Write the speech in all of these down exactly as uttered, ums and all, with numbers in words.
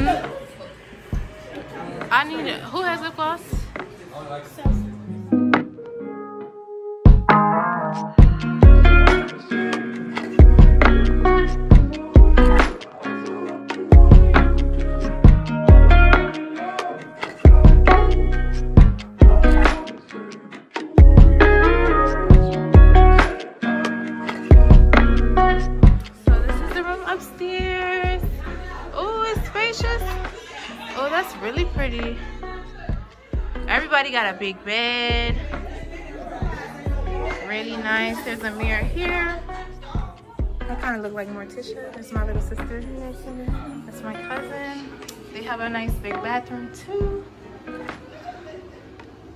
Mm-mm. I need it. Who has lip gloss? Everybody got a big bed, really nice. There's a mirror here. I kind of look like Morticia. There's my little sister. That's my cousin. They have a nice big bathroom too.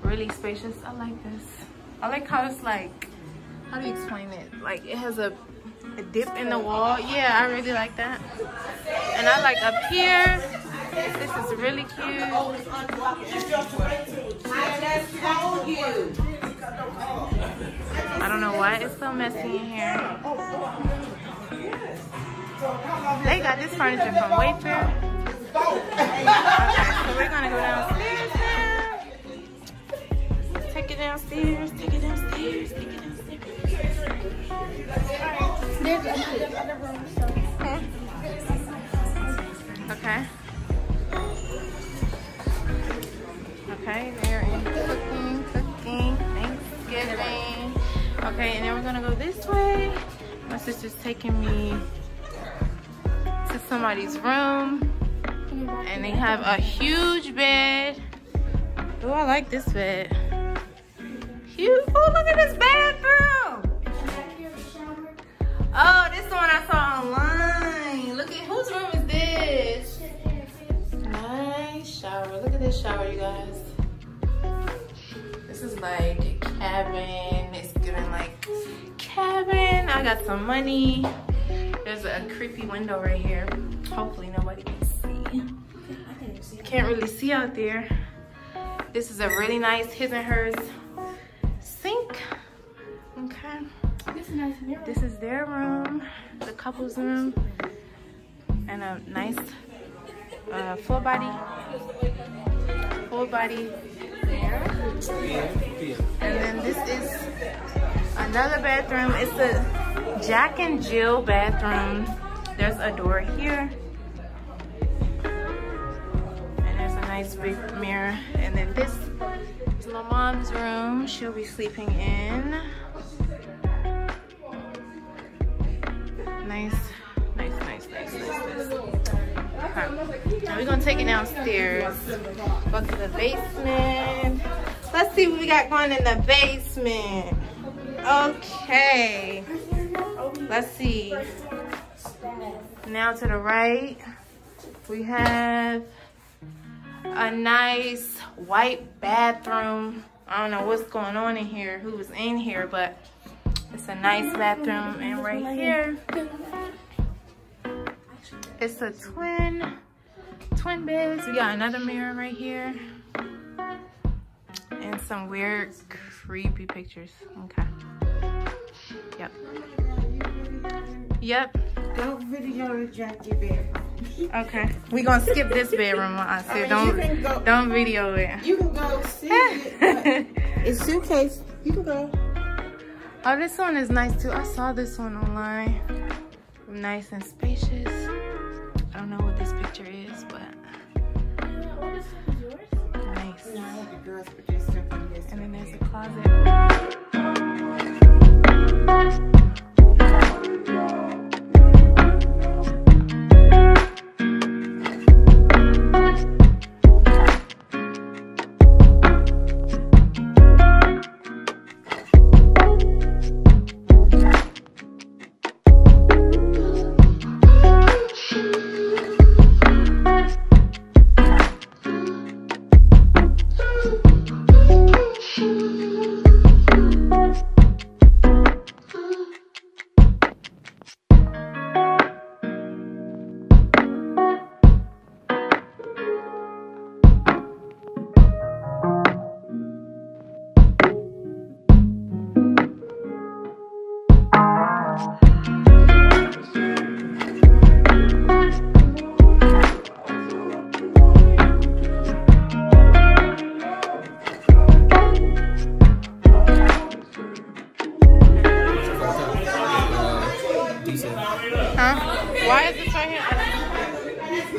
Really spacious. I like this. I like how it's like, how do you explain it? Like it has a, a dip in the wall. Yeah, I really like that. And I like up here. This is really cute. I don't know why it's so messy in here. They got this furniture from Wayfair. Okay, so we're gonna go downstairs now. Take it downstairs, take it downstairs, take it downstairs. There's another room, so. Okay. Okay, they're in cooking, cooking, Thanksgiving. Okay, and then we're gonna go this way. My sister's taking me to somebody's room. And they have a huge bed. Oh, I like this bed. Huge, oh, look at this bathroom. Oh, this is the one I saw online. Look at, whose room is this? Nice shower, look at this shower, you guys. This is like cabin. It's giving like cabin. I got some money. There's a creepy window right here. Hopefully nobody can see. Can't really see out there. This is a really nice his and hers sink. Okay. This is their room, the couple's room, and a nice uh, full body, full body. And then this is another bathroom. It's the Jack and Jill bathroom. There's a door here. And there's a nice big mirror. And then this is my mom's room. She'll be sleeping in. Nice, nice, nice, nice, nice, nice. Okay. Now we're gonna take it downstairs. Go to the basement. Let's see what we got going in the basement. Okay. Let's see. Now to the right, we have a nice white bathroom. I don't know what's going on in here, who was in here, but it's a nice bathroom. And right here, it's a twin, twin beds. We got another mirror right here. And some weird, creepy pictures. Okay. Yep. Yep. Don't video Jack your bedroom. Okay. We gonna skip this bedroom, Aunt Sue. Don't, I mean, go, don't video it. You can go see it. It's suitcase. You can go. Oh, this one is nice too. I saw this one online. Nice and spacious. I don't know what this picture is, but nice. And then there's a closet.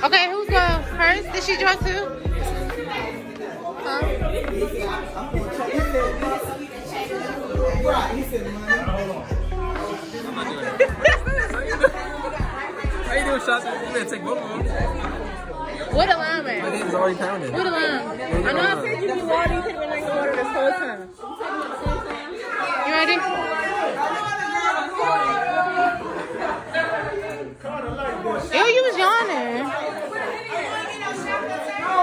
Okay, who's uh, first? Did she join too? Huh? How you doing, Shotzi? You better take both of them. Where the line at? My name's already pounded. Where the line? I know I said you be water, you could've been drinking water this whole time. You ready? Ew, you was yawning.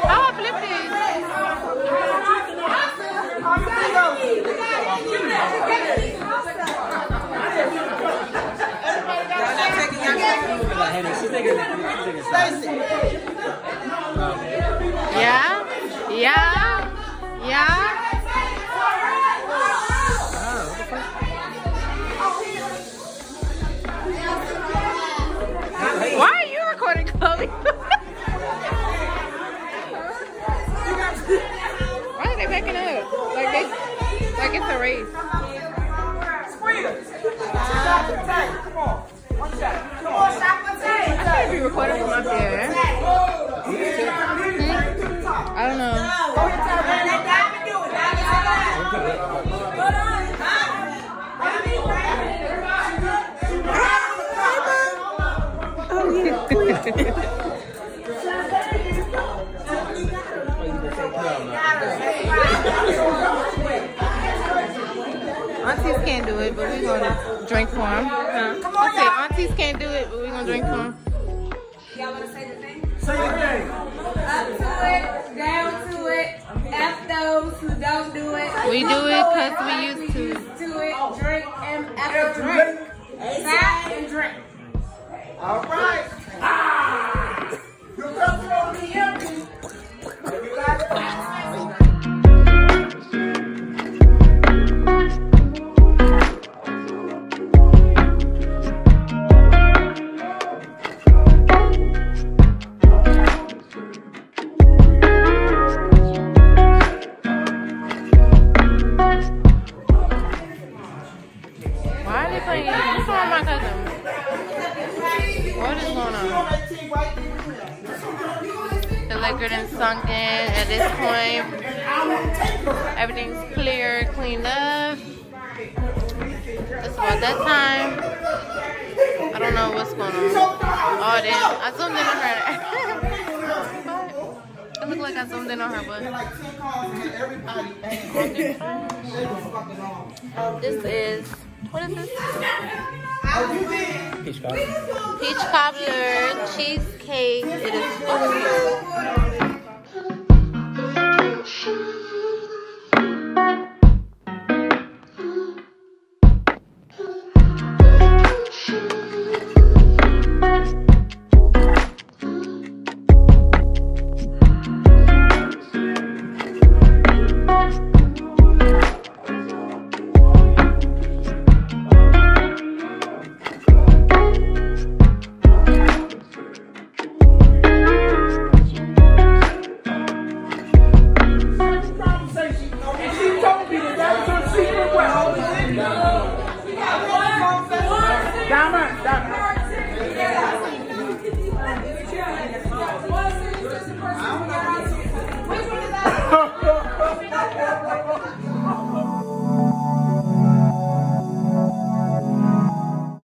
Oh, I flipped it. Yeah? Yeah? Yeah? Why are they backing up? Like they, like it's a race. Come on, one shot. Come on, shot one time. I should be recording from up there. Hmm? I don't know. Aunties can't do it, but we're gonna drink for them. Huh? I say aunties can't do it, but we're gonna drink for them. Y'all wanna say the thing? Say the thing. Up to it, down to it. F those who don't do it. We do it because we used to. Used to it. Drink and F drink. Stop and drink. All right. Ah! Your cups gonna be empty. Why are they playing? What's wrong with my cousin? What is going on? The liquor done sunk in at this point. Everything's clear, cleaned up. It's about that time. I don't know what's going on. Oh damn, I zoomed in on her. It looked like I zoomed in on her, but um, this is what is this? Peach cobbler. Peach cobbler cheesecake. It is awesome.